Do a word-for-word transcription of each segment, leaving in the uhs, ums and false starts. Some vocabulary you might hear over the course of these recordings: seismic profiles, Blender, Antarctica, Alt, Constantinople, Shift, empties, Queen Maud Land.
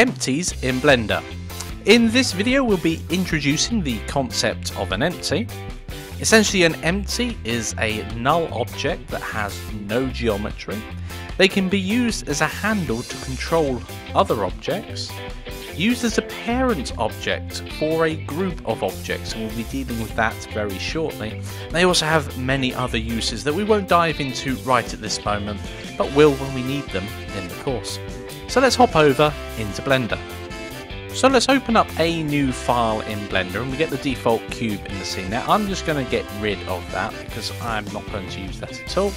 empties in Blender. In this video we'll be introducing the concept of an empty. Essentially, an empty is a null object that has no geometry. They can be used as a handle to control other objects, used as a parent object for a group of objects, and we'll be dealing with that very shortly. They also have many other uses that we won't dive into right at this moment, but will when we need them in the course. So let's hop over into Blender. So let's open up a new file in Blender, and we get the default cube in the scene. Now I'm just going to get rid of that because I'm not going to use that at all.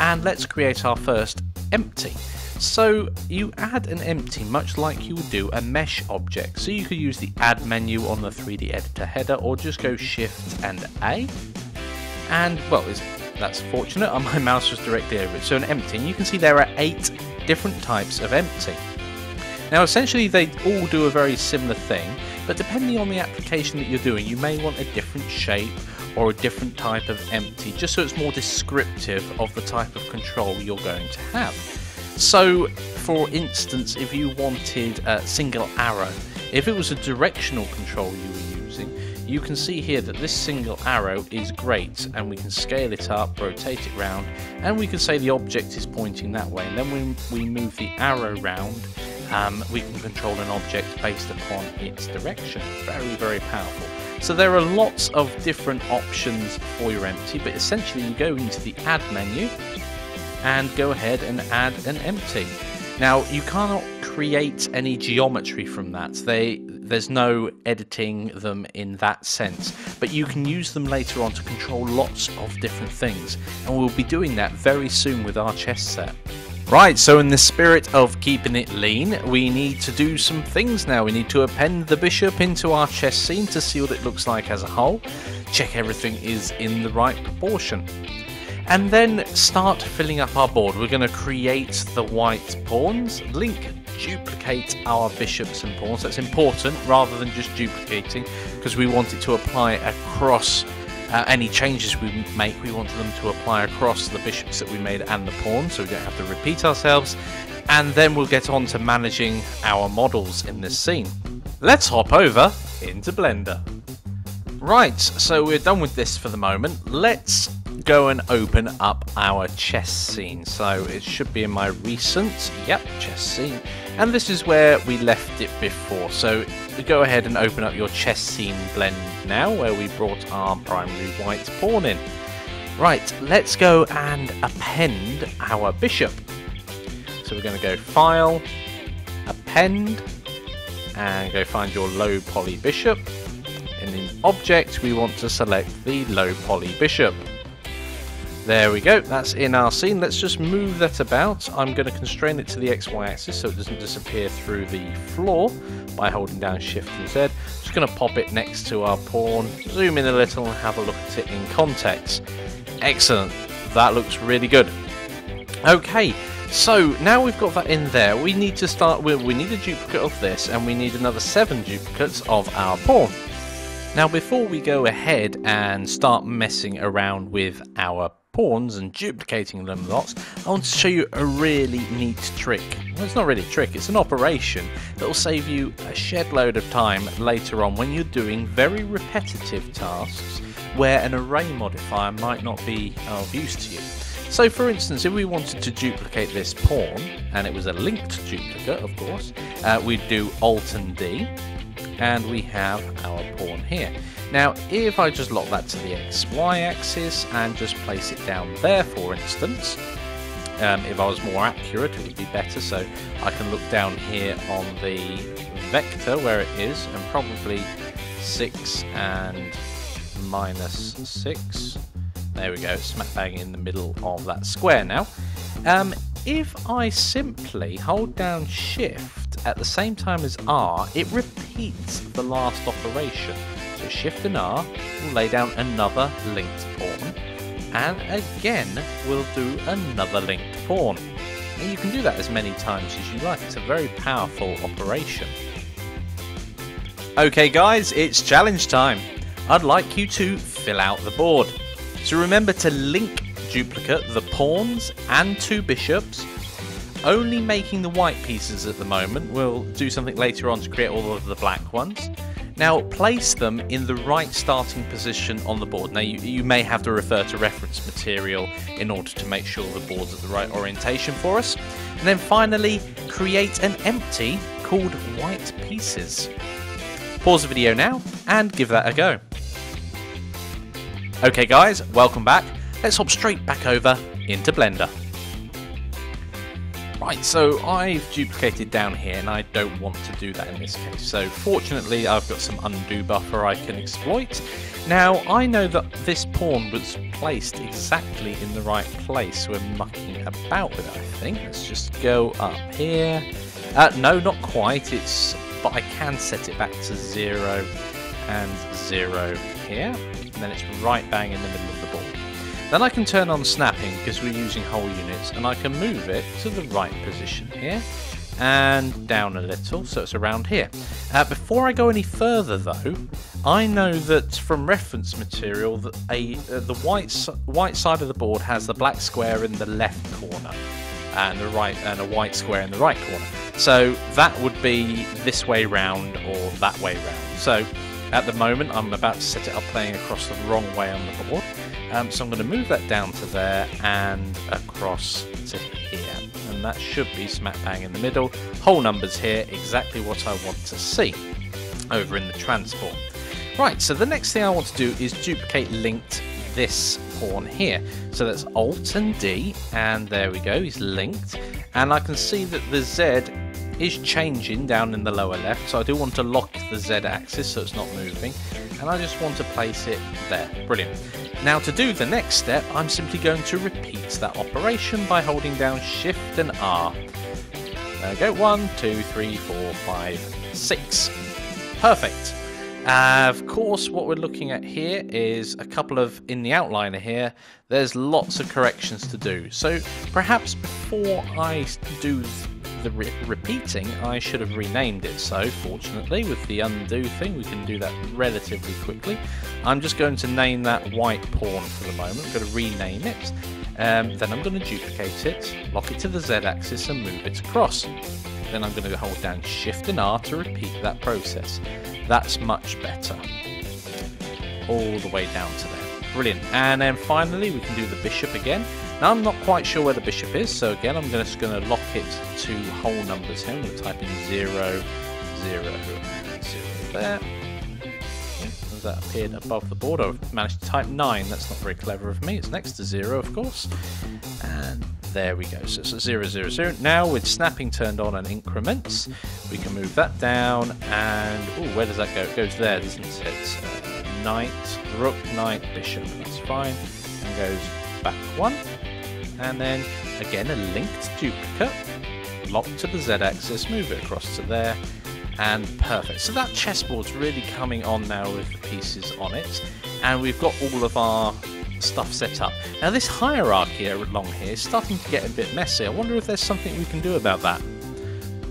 And let's create our first empty. So you add an empty much like you would do a mesh object. So you could use the add menu on the three D editor header, or just go Shift and A. And well, it's, that's fortunate, my mouse was directly over it. So an empty, and you can see there are eight different types of empty. Now essentially they all do a very similar thing, but depending on the application that you're doing, you may want a different shape or a different type of empty, just so it's more descriptive of the type of control you're going to have. So for instance, if you wanted a single arrow, if it was a directional control you were using, you can see here that this single arrow is great, and we can scale it up, rotate it round, and we can say the object is pointing that way, and then when we move the arrow round, Um, we can control an object based upon its direction. Very, very powerful. So there are lots of different options for your empty, but essentially you go into the add menu and go ahead and add an empty. Now you cannot create any geometry from that. They, there's no editing them in that sense, but you can use them later on to control lots of different things, and we'll be doing that very soon with our chess set. Right, so in the spirit of keeping it lean, we need to do some things now. We need to append the bishop into our chess scene to see what it looks like as a whole, check everything is in the right proportion, and then start filling up our board. We're going to create the white pawns, link, duplicate our bishops and pawns. That's important rather than just duplicating, because we want it to apply across Uh, any changes we make. We want them to apply across the bishops that we made and the pawns, so we don't have to repeat ourselves, and then we'll get on to managing our models in this scene. Let's hop over into Blender. Right, so we're done with this for the moment. Let's go and open up our chess scene. So it should be in my recent, yep, chess scene, and this is where we left it before. So go ahead and open up your chess scene blend now, where we brought our primary white pawn in. Right, let's go and append our bishop. So we're going to go file, append, and go find your low poly bishop, and in object we want to select the low poly bishop. There we go, that's in our scene. Let's just move that about. I'm going to constrain it to the X Y axis so it doesn't disappear through the floor by holding down Shift and Z. Just going to pop it next to our pawn, zoom in a little and have a look at it in context. Excellent, that looks really good. Okay, so now we've got that in there, we need to start with, we need a duplicate of this, and we need another seven duplicates of our pawn. Now before we go ahead and start messing around with our pawns and duplicating them lots, I want to show you a really neat trick. Well, it's not really a trick, it's an operation that will save you a shed load of time later on when you're doing very repetitive tasks where an array modifier might not be of use to you. So for instance, if we wanted to duplicate this pawn, and it was a linked duplicate of course, uh, we'd do Alt and D, and we have our pawn here. Now if I just lock that to the X Y axis and just place it down there for instance, um, if I was more accurate it would be better, so I can look down here on the vector where it is, and probably six and minus six, there we go, smack bang in the middle of that square now. Um, if I simply hold down Shift at the same time as R, it repeats the last operation. So Shift and R will lay down another linked pawn, and again we'll do another linked pawn. And you can do that as many times as you like, it's a very powerful operation. Okay guys, it's challenge time. I'd like you to fill out the board. So remember to link duplicate the pawns and two bishops, only making the white pieces at the moment. We'll do something later on to create all of the black ones. Now place them in the right starting position on the board. Now you, you may have to refer to reference material in order to make sure the board's at the right orientation for us. And then finally, create an empty called white pieces. Pause the video now and give that a go. Okay guys, welcome back. Let's hop straight back over into Blender. Right, so I've duplicated down here and I don't want to do that in this case. So fortunately I've got some undo buffer I can exploit. Now I know that this pawn was placed exactly in the right place. We're mucking about with it, I think. Let's just go up here. Uh, no, not quite, it's, but I can set it back to zero and zero here. And then it's right bang in the middle of the ball. Then I can turn on snapping because we're using whole units, and I can move it to the right position here and down a little, so it's around here. Uh, before I go any further though, I know that from reference material that a uh, the white white side of the board has the black square in the left corner and the right and a white square in the right corner. So that would be this way round or that way round. So at the moment I'm about to set it up playing across the wrong way on the board. Um, so I'm going to move that down to there and across to here, and that should be smack bang in the middle. Whole numbers here, exactly what I want to see over in the transform. Right, so the next thing I want to do is duplicate linked this pawn here. So that's Alt and D, and there we go, he's linked, and I can see that the Z is changing down in the lower left, so I do want to lock the Z axis so it's not moving, and I just want to place it there. Brilliant. Now to do the next step, I'm simply going to repeat that operation by holding down Shift and R. There we go, one, two, three, four, five, six. Perfect. Uh, of course, what we're looking at here is a couple of, in the outliner here, there's lots of corrections to do. So perhaps before I do the re repeating, I should have renamed it. So fortunately, with the undo thing, we can do that relatively quickly. I'm just going to name that white pawn for the moment. I'm going to rename it. Um, then I'm going to duplicate it, lock it to the Z axis and move it across. Then I'm going to hold down Shift and R to repeat that process. That's much better. All the way down to there. Brilliant. And then finally, we can do the bishop again. Now I'm not quite sure where the bishop is, so again I'm just going to lock it to whole numbers here. I'm going to type in zero, zero, and zero there. As that appeared above the board, I've managed to type nine. That's not very clever of me. It's next to zero, of course. And there we go. So it's at zero, zero, zero. Now with snapping turned on and increments, we can move that down. And oh, where does that go? It goes there, doesn't it? Uh, knight, rook, knight, bishop. That's fine. And goes back one. And then again a linked duplicate, lock to the Z axis, move it across to there, and perfect. So that chessboard's really coming on now with the pieces on it, and we've got all of our stuff set up. Now this hierarchy along here is starting to get a bit messy. I wonder if there's something we can do about that.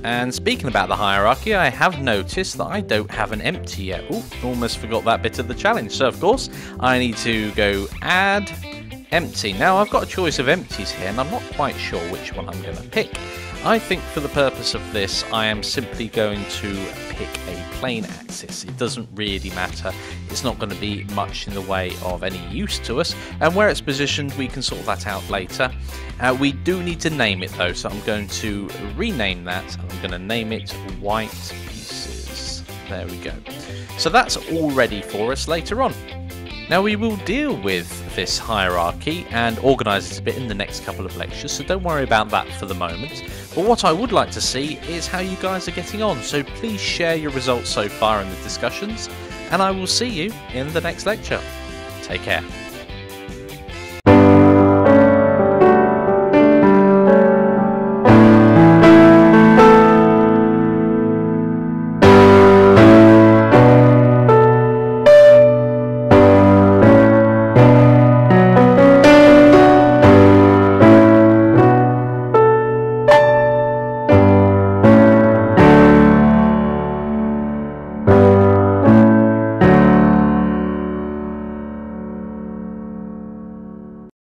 And speaking about the hierarchy, I have noticed that I don't have an empty yet. Oh, almost forgot that bit of the challenge. So of course I need to go add empty. Now I've got a choice of empties here and I'm not quite sure which one I'm going to pick. I think for the purpose of this I am simply going to pick a plane axis. It doesn't really matter, it's not going to be much in the way of any use to us, and where it's positioned we can sort that out later. Uh, we do need to name it though, so I'm going to rename that. I'm going to name it white pieces. There we go. So that's all ready for us later on. Now we will deal with this hierarchy and organise it a bit in the next couple of lectures, so don't worry about that for the moment. But what I would like to see is how you guys are getting on, so please share your results so far in the discussions, and I will see you in the next lecture. Take care.